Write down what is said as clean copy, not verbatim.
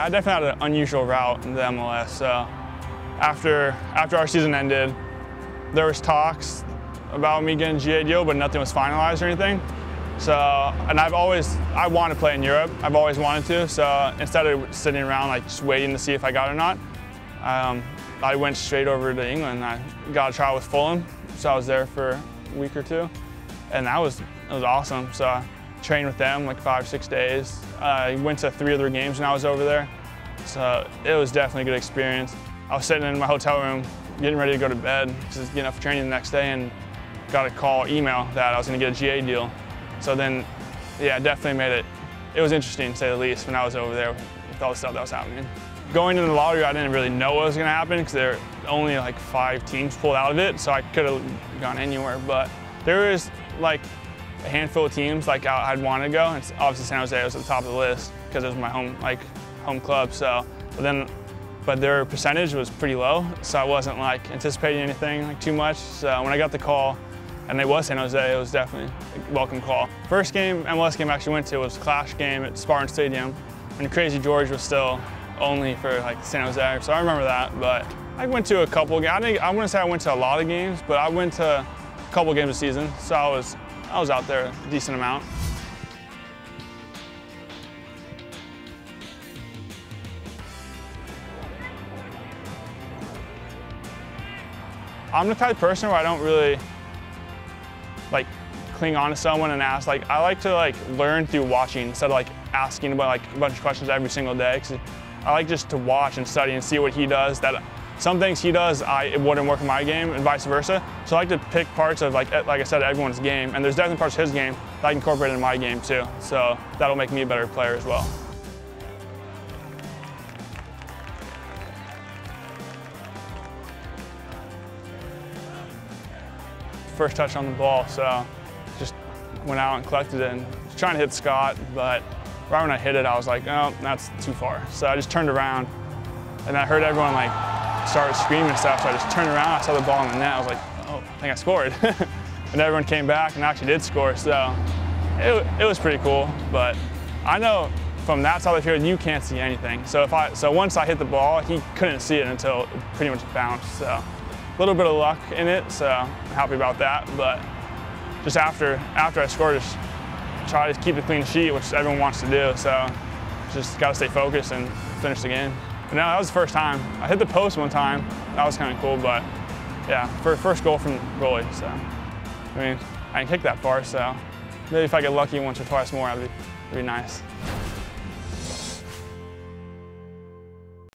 I definitely had an unusual route in the MLS. So after our season ended, there was talks about me getting a GA deal, but nothing was finalized or anything. So, and I want to play in Europe. I've always wanted to. So instead of sitting around like just waiting to see if I got it or not, I went straight over to England. I got a trial with Fulham, so I was there for a week or two, and it was awesome. So I trained with them like 5 or 6 days. I went to 3 of their games when I was over there, so it was definitely a good experience. I was sitting in my hotel room, getting ready to go to bed, just getting up for training the next day, and got a call, email that I was going to get a GA deal. So then, yeah, it definitely made it. It was interesting, to say the least, when I was over there with all the stuff that was happening. Going into the lottery, I didn't really know what was going to happen because there were only like 5 teams pulled out of it, so I could have gone anywhere. But there was like a handful of teams like I'd want to go, and obviously San Jose was at the top of the list because it was my home club. So, but their percentage was pretty low, so I wasn't like anticipating anything like too much. So when I got the call, and it was San Jose, it was definitely a welcome call. First game, MLS game I actually went to was a clash game at Spartan Stadium, and Crazy George was still only for like San Jose, so I remember that. But I went to a couple games. I wouldn't say I went to a lot of games, but I went to a couple games a season, so I was out there a decent amount. I'm the type of person where I don't really like cling on to someone and ask. Like I like to like learn through watching instead of like asking about like a bunch of questions every single day. I like just to watch and study and see what he does. That some things he does, it wouldn't work in my game, and vice versa. So I like to pick parts of like I said, everyone's game, and there's definitely parts of his game that I can incorporate in my game too. So that'll make me a better player as well. First touch on the ball, so just went out and collected it, and was trying to hit Scott, but right when I hit it, I was like, oh, that's too far. So I just turned around, and I heard everyone like start screaming and stuff. So I just turned around, I saw the ball in the net, I was like, oh, I think I scored. And everyone came back and actually did score. So it was pretty cool. But I know from that side of the field, you can't see anything. So once I hit the ball, he couldn't see it until it pretty much bounced. So a little bit of luck in it, so I'm happy about that. But just after I scored, just try to keep a clean sheet, which everyone wants to do. So just got to stay focused and finish the game. But no, that was the first time. I hit the post one time. That was kind of cool, but yeah, first goal from goalie. So I mean, I didn't kick that far, so maybe if I get lucky once or twice more, that'd be nice.